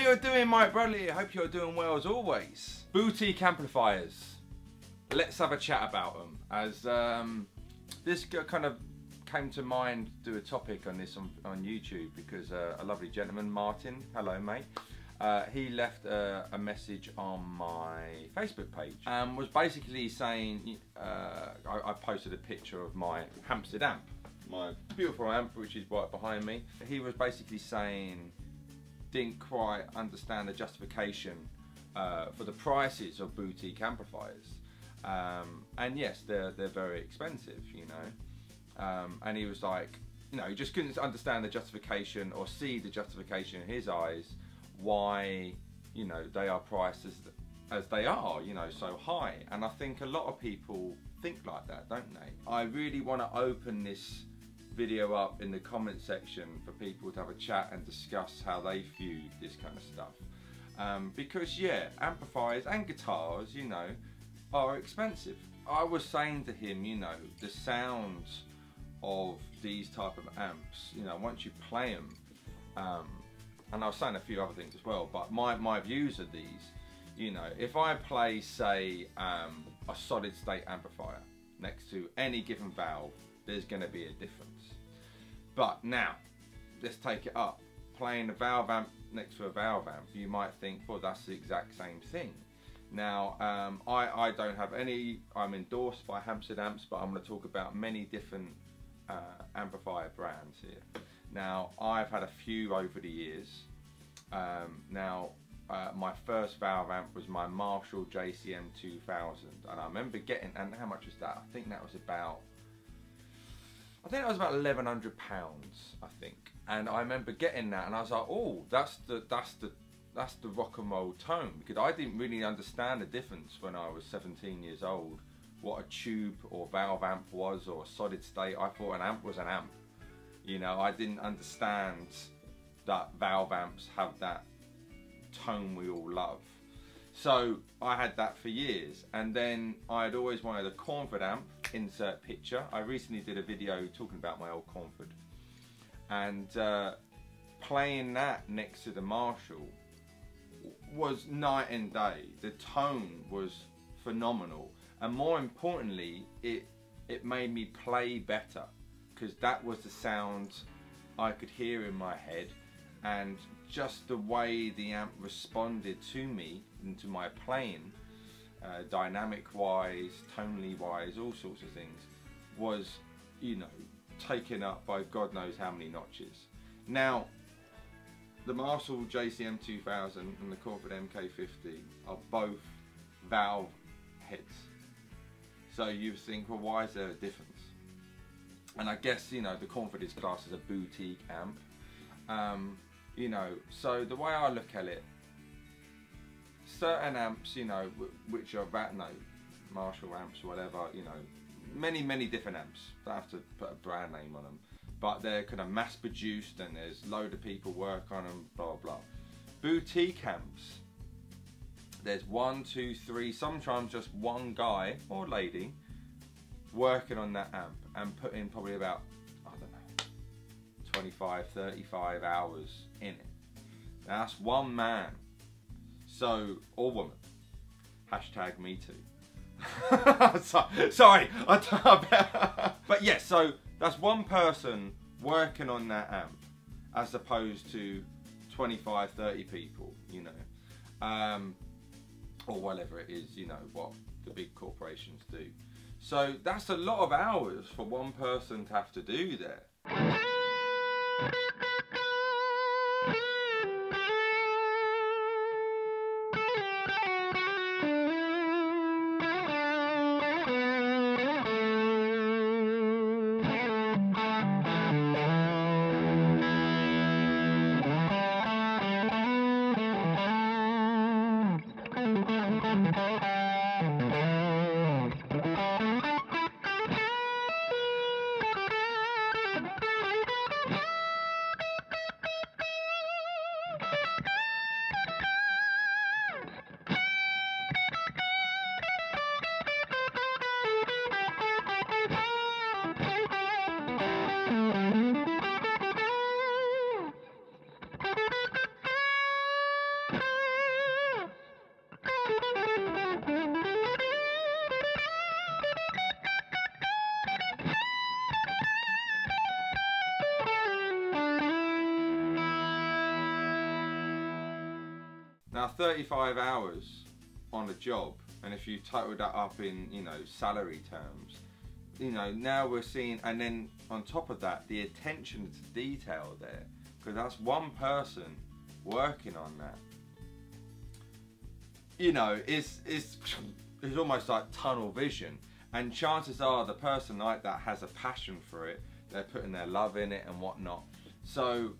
you're doing, Mike Bradley? I hope you're doing well as always. Boutique amplifiers. Let's have a chat about them. As this kind of came to mind to do a topic on this on YouTube because a lovely gentleman, Martin, hello mate, he left a message on my Facebook page and was basically saying, I posted a picture of my Hamstead amp, my beautiful amp which is right behind me. He was basically saying, didn't quite understand the justification for the prices of boutique amplifiers. And yes, they're very expensive, you know. And he was like, you know, he just couldn't understand the justification or see the justification in his eyes why, you know, they are priced as they are, you know, so high. And I think a lot of people think like that, don't they? I really want to open this video up in the comment section for people to have a chat and discuss how they view this kind of stuff. Because yeah, amplifiers and guitars, you know, are expensive. I was saying to him, you know, the sounds of these type of amps, you know, once you play them, and I was saying a few other things as well, but my views of these, you know, if I play, say, a solid state amplifier next to any given valve, there's going to be a difference. But now, let's take it up. Playing a valve amp next to a valve amp, you might think, well, that's the exact same thing. Now, I don't have any, I'm endorsed by Hamstead Amps, but I'm going to talk about many different amplifier brands here. Now, I've had a few over the years. My first valve amp was my Marshall JCM 2000, and I remember getting, and how much was that? I think that was about, £1,100, I think. And I remember getting that, and I was like, oh, that's the rock and roll tone, because I didn't really understand the difference when I was 17 years old, what a tube or valve amp was, or a solid state. I thought an amp was an amp. You know, I didn't understand that valve amps have that tone we all love. So I had that for years, and then I'd always wanted a Cornford amp, insert picture. I recently did a video talking about my old Cornford, and playing that next to the Marshall was night and day. The tone was phenomenal, and more importantly, it made me play better, because that was the sound I could hear in my head, and just the way the amp responded to me and to my playing, dynamic wise, tonally wise, all sorts of things, was, you know, taken up by God knows how many notches. Now, the Marshall JCM 2000 and the Cornford MK 50 are both valve heads. So you think, well, why is there a difference? And I guess, you know, the Cornford is classed as a boutique amp. You know, so the way I look at it, certain amps, you know, which are Marshall amps, whatever, you know, many different amps. Don't have to put a brand name on them, but they're kind of mass produced and there's load of people work on them, blah blah. Boutique amps, there's 1, 2, 3, sometimes just one guy or lady working on that amp and put in probably about, I don't know, 25, 35 hours in it. Now that's one man, so, or woman. # me too. Sorry, but yes, yeah, so that's one person working on that amp as opposed to 25, 30 people, you know, or whatever it is, you know, what the big corporations do. So that's a lot of hours for one person to have to do there. Now 35 hours on a job, and if you total that up in, you know, salary terms, you know, now we're seeing, and then on top of that, the attention to detail there, because that's one person working on that. You know, it's almost like tunnel vision, and chances are the person like that has a passion for it, they're putting their love in it and whatnot. So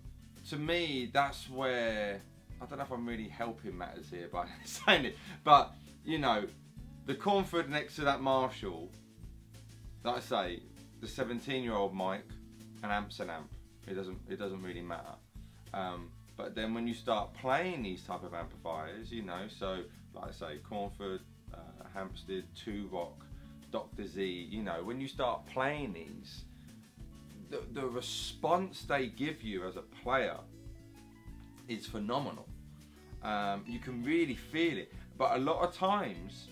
to me, that's where, I don't know if I'm really helping matters here by saying it, but you know, the Cornford next to that Marshall, like I say, the 17-year-old Mike, an amp's an amp. It doesn't really matter. But then when you start playing these type of amplifiers, you know, so like I say, Cornford, Hamstead, Two Rock, Dr. Z, you know, when you start playing these, the response they give you as a player is phenomenal. You can really feel it, but a lot of times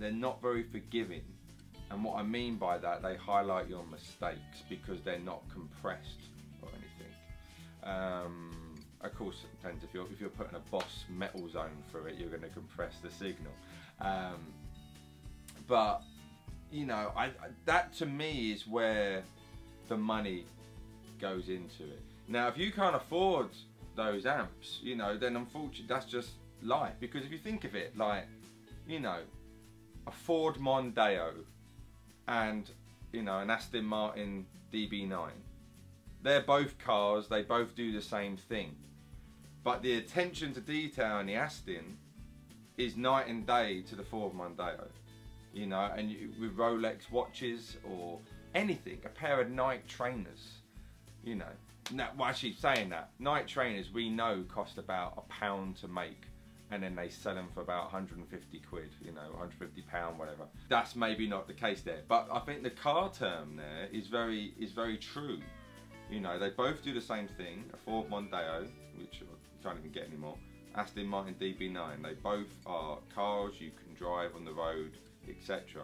they're not very forgiving, and what I mean by that, they highlight your mistakes because they're not compressed or anything. Of course, it depends, if you're putting a Boss Metal Zone through it, you're going to compress the signal. But you know, that to me is where the money goes into it. Now, if you can't afford those amps, you know, then unfortunately that's just life. Because if you think of it, like, you know, a Ford Mondeo and, you know, an Aston Martin DB9, they're both cars, they both do the same thing. But the attention to detail in the Aston is night and day to the Ford Mondeo, you know, and with Rolex watches or anything, a pair of Nike trainers, you know. No, well, actually saying that, Nike trainers we know cost about £1 to make, and then they sell them for about 150 quid, you know, 150 pound, whatever. That's maybe not the case there, but I think the car term there is very true. You know, they both do the same thing, a Ford Mondeo, which I can't even get anymore, Aston Martin DB9, they both are cars you can drive on the road, etc.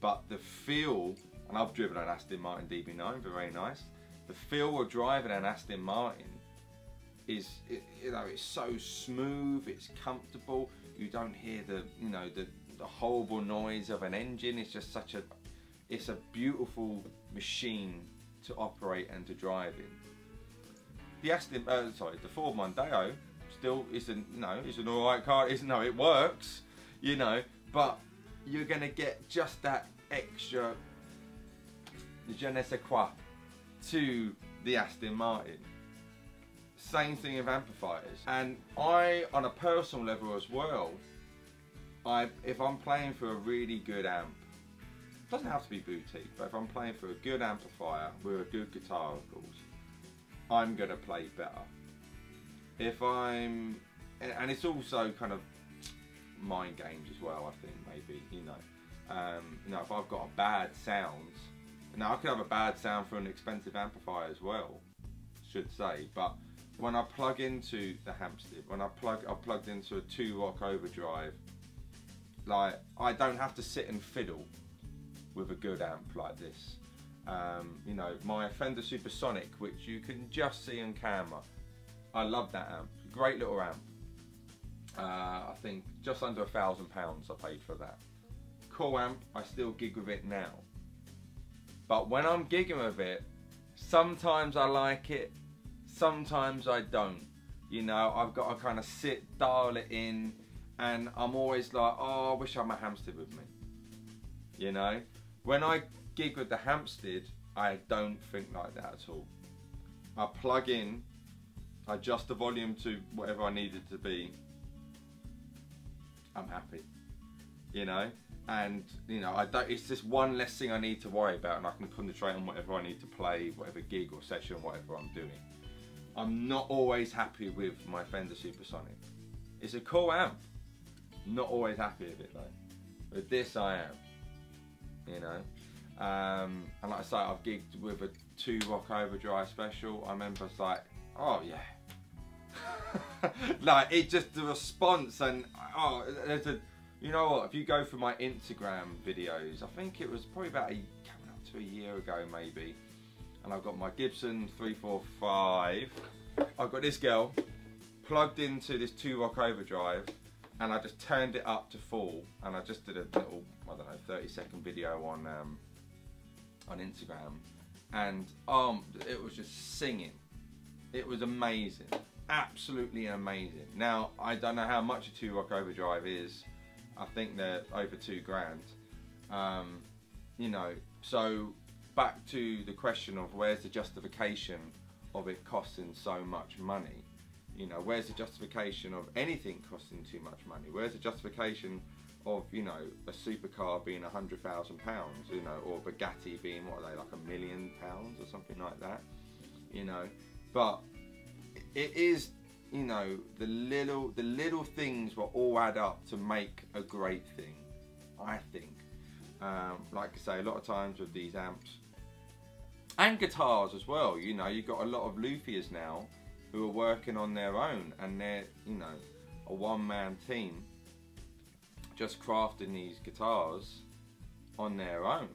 But the feel, and I've driven an Aston Martin DB9, they're very nice. The feel of driving an Aston Martin is, you know, it's so smooth, it's comfortable. You don't hear the, you know, the horrible noise of an engine. It's just such a, it's a beautiful machine to operate and to drive in. The Aston, sorry, the Ford Mondeo still isn't, you know, it's an alright car. It's, no, it works, you know, but you're gonna get just that extra je ne sais quoi to the Aston Martin. Same thing with amplifiers. And I, on a personal level as well, if I'm playing for a really good amp, doesn't have to be boutique, but if I'm playing for a good amplifier with a good guitar, of course, I'm gonna play better. If I'm, and it's also kind of mind games as well, I think, maybe, you know. You know, if I've got a bad sound, now I could have a bad sound for an expensive amplifier as well, should say, but when I plug into the Hamstead, when I plugged into a Two Rock Overdrive, like, I don't have to sit and fiddle with a good amp like this. You know, my Fender Supersonic, which you can just see on camera, I love that amp, great little amp. I think just under £1,000 I paid for that. Cool amp, I still gig with it now. But when I'm gigging with it, sometimes I like it, sometimes I don't. You know, I've got to kind of sit, dial it in, and I'm always like, oh, I wish I had my Hamstead with me. You know, when I gig with the Hamstead, I don't think like that at all. I plug in, I adjust the volume to whatever I need it to be, I'm happy, you know? And you know, I don't, it's just one less thing I need to worry about, and I can concentrate on whatever I need to play, whatever gig or session, whatever I'm doing. I'm not always happy with my Fender Supersonic. It's a cool amp. Not always happy with it though. With this I am, you know. And like I say, I've gigged with a Two Rock Overdrive Special. I remember it's like, oh yeah, Like, it's just the response, and oh, there's a, you know what, if you go for my Instagram videos, I think it was probably about coming up to a year ago maybe, and I've got my Gibson 345, I've got this girl plugged into this Two Rock Overdrive, and I just turned it up to full, and I just did a little, I don't know, 30-second video on Instagram, and it was just singing. It was amazing, absolutely amazing. Now, I don't know how much a Two Rock Overdrive is. I think they're over £2,000. You know, so back to the question of where's the justification of it costing so much money? You know, where's the justification of anything costing too much money? Where's the justification of, you know, a supercar being £100,000, you know, or Bugatti being, what are they, like £1 million or something like that, you know? But it is, you know, the little things will all add up to make a great thing, I think. Like I say, a lot of times with these amps and guitars as well, you know, you've got a lot of luthiers now who are working on their own, and they're, you know, a one-man team just crafting these guitars on their own.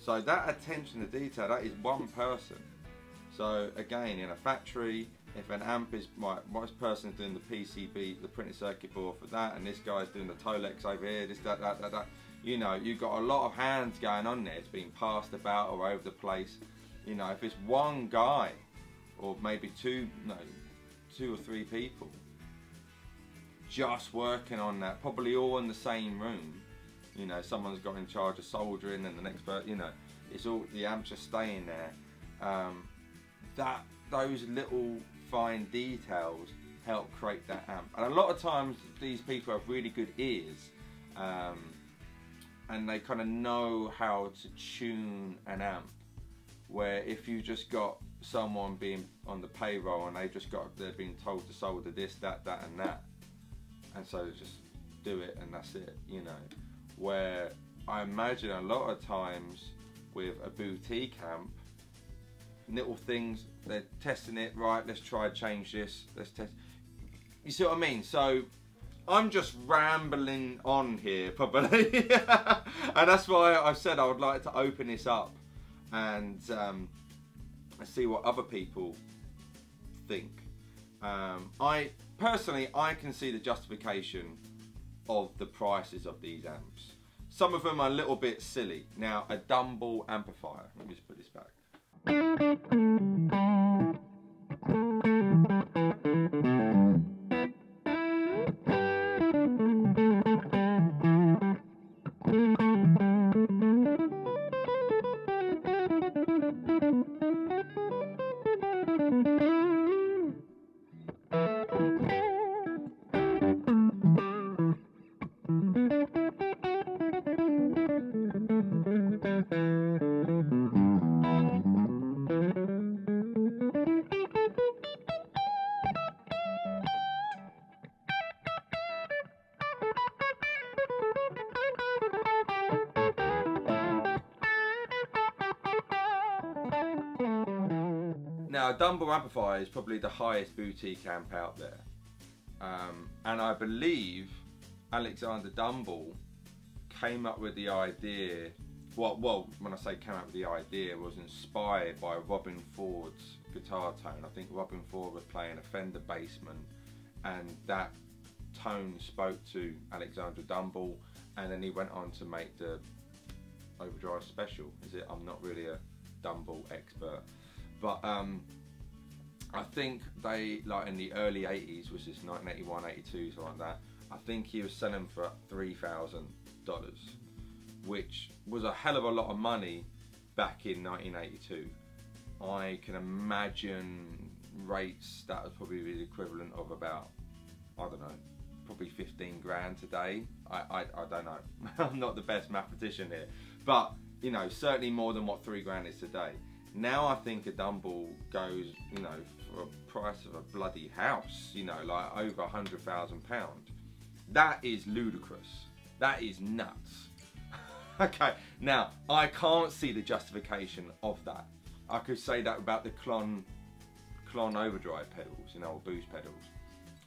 So that attention to detail, that is one person. So again, in a factory, if an amp is, my person's doing the PCB, the printed circuit board for that, and this guy's doing the Tolex over here, this, that, you know, you've got a lot of hands going on there. It's being passed about or over the place. You know, if it's one guy, or maybe two or three people, just working on that, probably all in the same room. You know, someone's got in charge of soldering, and the next person, you know, it's all, the amps are staying there. Those little fine details help create that amp, and a lot of times these people have really good ears, and they kind of know how to tune an amp. Where if you just got someone being on the payroll and they're being told to solder this, that, and that, and so just do it and that's it, you know. Where I imagine a lot of times with a boutique amp, little things, they're testing it, right, let's try change this, let's test, you see what I mean? So I'm just rambling on here probably. And that's why I said I would like to open this up and see what other people think. I personally, I can see the justification of the prices of these amps. Some of them are a little bit silly. Now, a Dumble amplifier, let me just put this back. Now, a Dumble amplifier is probably the highest boutique amp out there, and I believe Alexander Dumble came up with the idea. Well, when I say came up with the idea, was inspired by Robben Ford's guitar tone. I think Robben Ford was playing a Fender Bassman, and that tone spoke to Alexander Dumble, and then he went on to make the Overdrive Special. I'm not really a Dumble expert. But I think they, like in the early 80s, which is 1981, 82, something like that, I think he was selling for $3,000, which was a hell of a lot of money back in 1982. I can imagine rates that was probably the equivalent of about, I don't know, probably 15 grand today. I don't know, I'm not the best mathematician here, but you know, certainly more than what 3 grand is today. Now I think a Dumble goes, you know, for a price of a bloody house, you know, like over £100,000. That is ludicrous. That is nuts. Okay, now I can't see the justification of that. I could say that about the Clon Clon overdrive pedals, you know, or boost pedals.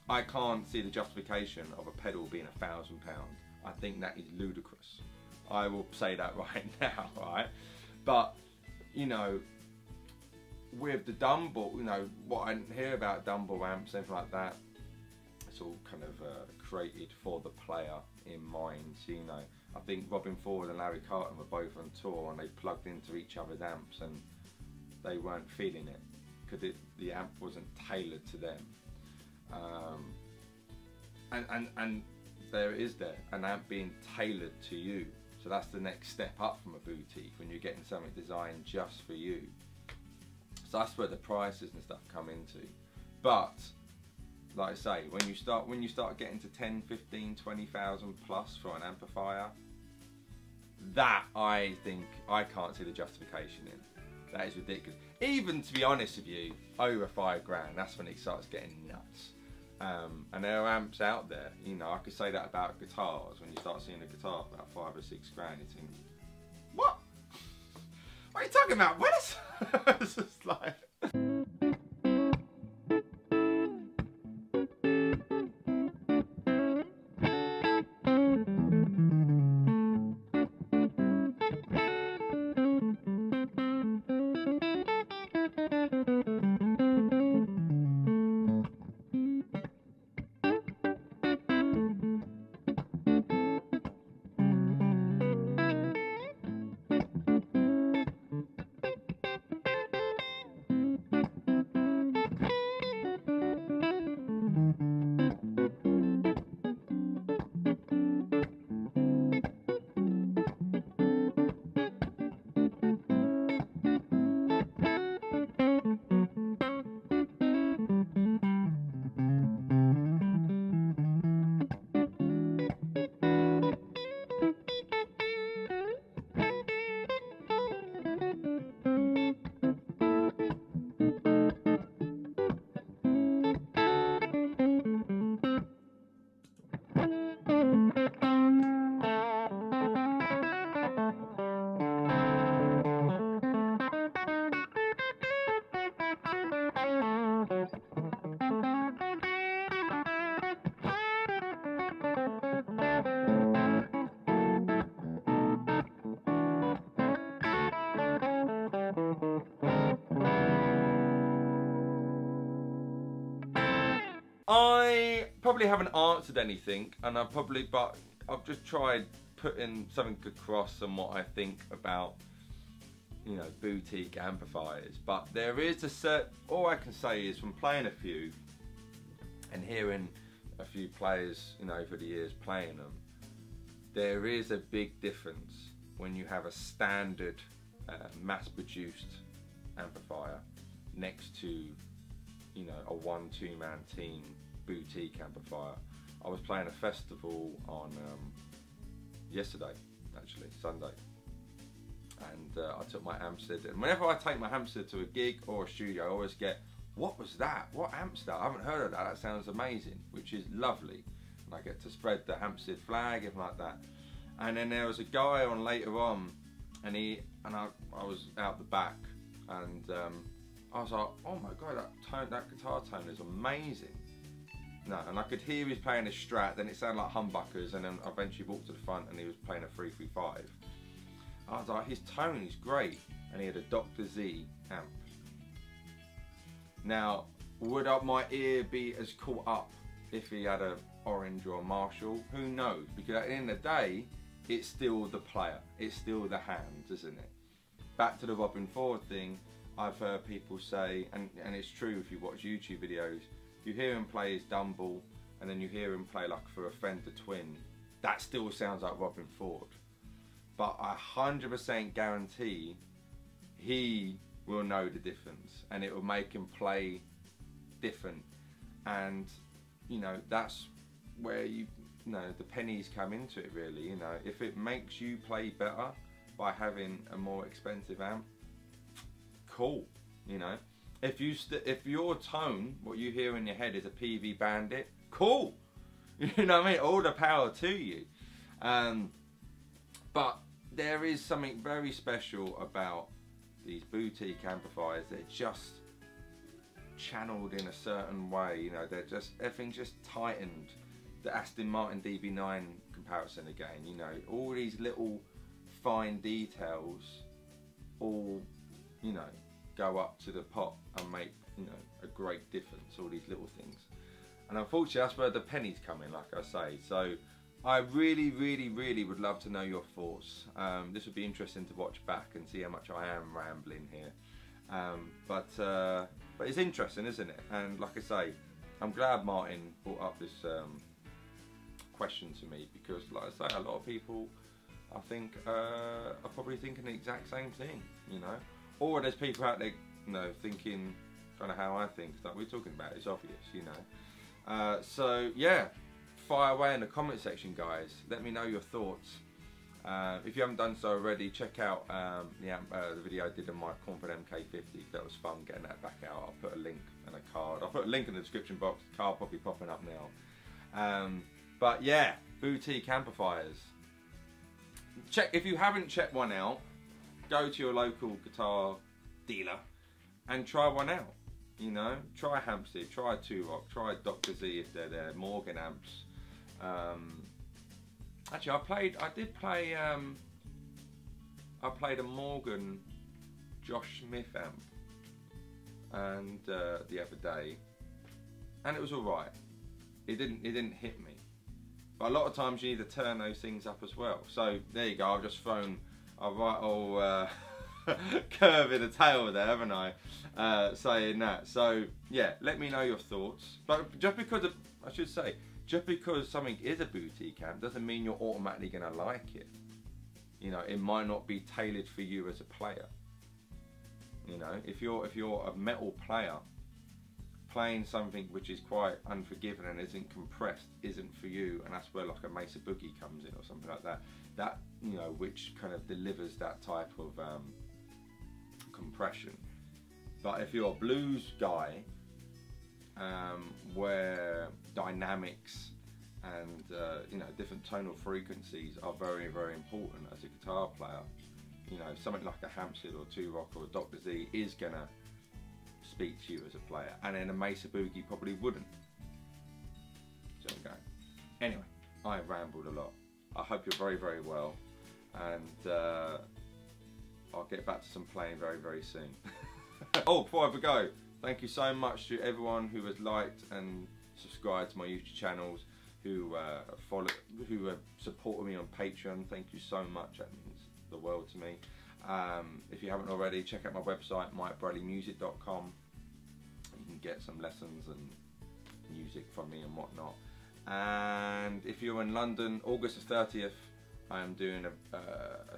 I can't see the justification of a pedal being £1,000. I think that is ludicrous. I will say that right now, right? But, you know, with the Dumble, you know, what I hear about Dumble amps, anything like that, it's all kind of created for the player in mind, you know. I think Robben Ford and Larry Carlton were both on tour and they plugged into each other's amps and they weren't feeling it because the amp wasn't tailored to them. And there it is there, an amp being tailored to you. So that's the next step up from a boutique, when you're getting something designed just for you. So that's where the prices and stuff come into. But like I say, when you start getting to 10, 15, 20,000 plus for an amplifier, that I think I can't see the justification in. That is ridiculous. Even, to be honest with you, over £5 grand, that's when it starts getting nuts. And there are amps out there, you know, I could say that about guitars. When you start seeing a guitar for about 5 or 6 grand, you think, what? What are you talking about? What is? It's just like. I probably haven't answered anything, and but I've just tried putting something across and what I think about, you know, boutique amplifiers. But there is a set, all I can say is from playing a few and hearing a few players, you know, over the years playing them, there is a big difference when you have a standard mass-produced amplifier next to, you know, a two-man team boutique amplifier. I was playing a festival on yesterday, actually, Sunday. And I took my Hamstead, and whenever I take my Hamstead to a gig or a studio, I always get, what was that? What Hamstead? I haven't heard of that, that sounds amazing, which is lovely. And I get to spread the Hamstead flag, and like that. And then there was a guy on later on, and I was out the back, and I was like, oh my god, that guitar tone is amazing. No, and I could hear he was playing a Strat, then it sounded like humbuckers, and then I eventually walked to the front and he was playing a 335. I was like, his tone is great, and he had a Dr. Z amp. Now, would my ear be as caught up if he had a Orange or a Marshall? Who knows? Because at the end of the day, it's still the player, it's still the hands, isn't it? Back to the Robben Ford thing, I've heard people say, and it's true if you watch YouTube videos, you hear him play his Dumble, and then you hear him play like for a Fender Twin, that still sounds like Robben Ford. But I 100% guarantee he will know the difference, and it will make him play different. And, you know, that's where you know, the pennies come into it really, you know. If it makes you play better by having a more expensive amp, cool, you know. If your tone, what you hear in your head is a PV Bandit, cool. You know what I mean? All the power to you. But there is something very special about these boutique amplifiers. They're just channeled in a certain way, you know, they're just, everything's just tightened. The Aston Martin DB9 comparison again, you know, all these little fine details all, you know, go up to the pot and make, you know, a great difference, all these little things. And unfortunately that's where the pennies come in, like I say. So I really would love to know your thoughts. This would be interesting to watch back and see how much I am rambling here. But it's interesting, isn't it? And like I say, I'm glad Martin brought up this question to me, because like I say, a lot of people I think are probably thinking the exact same thing, you know? Or there's people out there, you know, thinking kind of how I think, like we're talking about, it's obvious, you know? So yeah, fire away in the comment section, guys. Let me know your thoughts. If you haven't done so already, check out the video I did on my Cornford MK 50. That was fun getting that back out. I'll put a link and a card. I'll put a link in the description box. The card probably popping up now. But yeah, boutique amplifiers. Check, if you haven't checked one out, go to your local guitar dealer and try one out. You know, try Hamstead, try Two Rock, try Dr. Z if they're there, Morgan amps. Actually, I played a Morgan Josh Smith amp and the other day, and it was all right. It didn't hit me. But a lot of times you need to turn those things up as well. So there you go. I've just thrown a right old curve in the tail there, haven't I? Saying that. So yeah, let me know your thoughts. But just because of, I should say, just because something is a boutique amp doesn't mean you're automatically gonna like it. You know, it might not be tailored for you as a player. You know, if you're a metal player, playing something which is quite unforgiving and isn't compressed isn't for you, and that's where like a Mesa Boogie comes in or something like that. That, you know, which kind of delivers that type of compression. But if you're a blues guy, where dynamics and you know, different tonal frequencies are very, very important as a guitar player, you know, something like a Hamstead or Two Rock or a Dr. Z is gonna speak to you as a player, and then a Mesa Boogie probably wouldn't. So go. Anyway, I rambled a lot. I hope you're very, very well, and I'll get back to some playing very, very soon. Oh, before I go, thank you so much to everyone who has liked and subscribed to my YouTube channels, who have supported me on Patreon. Thank you so much, that means the world to me. If you haven't already, check out my website, mikebradleymusic.com. You can get some lessons and music from me and whatnot. And if you're in London, August the 30th, I am doing a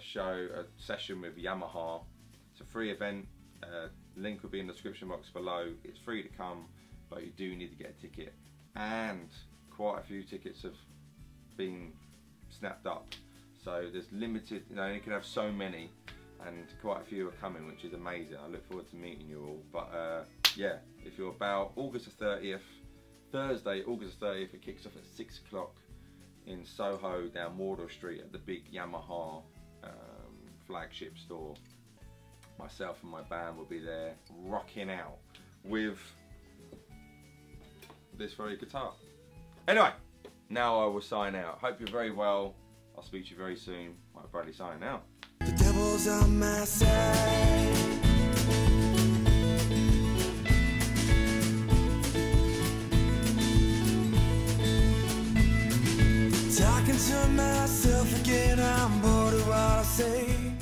show, a session with Yamaha. It's a free event. Link will be in the description box below. It's free to come, but you do need to get a ticket, and quite a few tickets have been snapped up, so there's limited, you know, you can have so many, and quite a few are coming, which is amazing. I look forward to meeting you all. But yeah, if you're about Thursday August the 30th, it kicks off at 6 o'clock in Soho down Wardour Street at the big Yamaha flagship store. Myself and my band will be there rocking out with this very guitar. Anyway, now I will sign out. Hope you're very well. I'll speak to you very soon. Mike Bradley signing out. The devil's on my side. Talking to myself again, I'm bored of what I say.